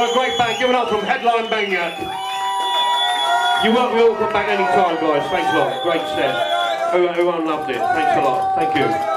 What a great band, give it up from Headline Banger. You won't be all come back any time, guys. Thanks a lot. Great set. Everyone loved it. Thanks a lot. Thank you.